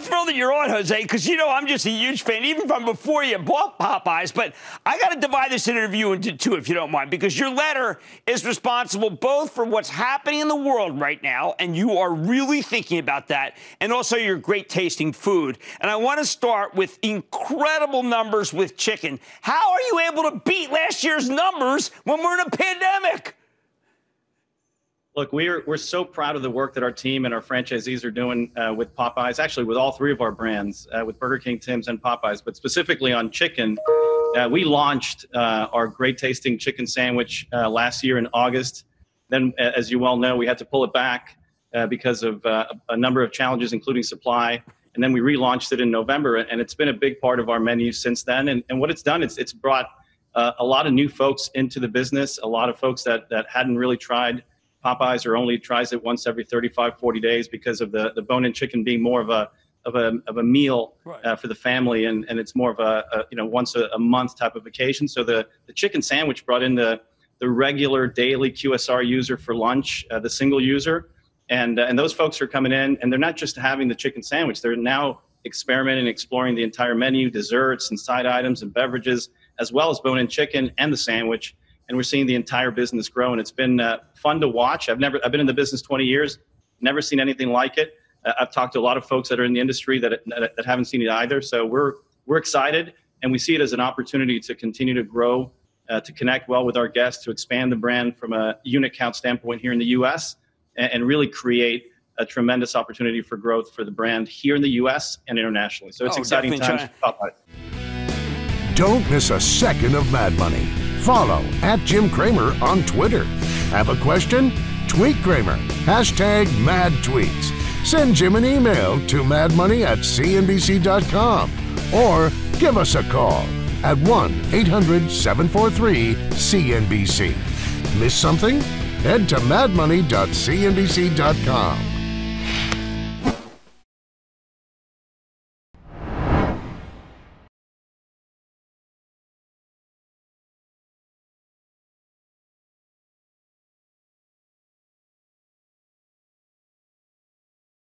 I'm thrilled that you're on, Jose, because, you know, I'm just a huge fan, even from before you bought Popeyes. But I got to divide this interview into two, if you don't mind, because your letter is responsible both for what's happening in the world right now, and you are really thinking about that, and also your great-tasting food. And I want to start with incredible numbers with chicken. How are you able to beat last year's numbers when we're in a pandemic? Look, we're so proud of the work that our team and our franchisees are doing with Popeyes, actually with all three of our brands, with Burger King, Tim's, and Popeyes. But specifically on chicken, we launched our great-tasting chicken sandwich last year in August. Then, as you well know, we had to pull it back because of a number of challenges, including supply. And then we relaunched it in November, and it's been a big part of our menu since then. And what it's done, it's brought a lot of new folks into the business, a lot of folks that hadn't really tried Popeyes or only tries it once every 35, 40 days because of the bone-in chicken being more of a meal, right, for the family, and it's more of a you know, once a month type of occasion. So the chicken sandwich brought in the regular daily QSR user for lunch, the single user, and those folks are coming in, and they're not just having the chicken sandwich. They're now experimenting and exploring the entire menu, desserts and side items and beverages, as well as bone-in chicken and the sandwich. And we're seeing the entire business grow, and it's been fun to watch. I've been in the business 20 years, never seen anything like it. I've talked to a lot of folks that are in the industry that haven't seen it either. So we're excited, and we see it as an opportunity to continue to grow, to connect well with our guests, to expand the brand from a unit count standpoint here in the U.S., and really create a tremendous opportunity for growth for the brand here in the U.S. and internationally. So it's exciting times for Popeyes. Don't miss a second of Mad Money. Follow @JimCramer on Twitter. Have a question? Tweet Cramer. #MadTweets. Send Jim an email to madmoney@cnbc.com or give us a call at 1-800-743-CNBC. Miss something? Head to madmoney.cnbc.com.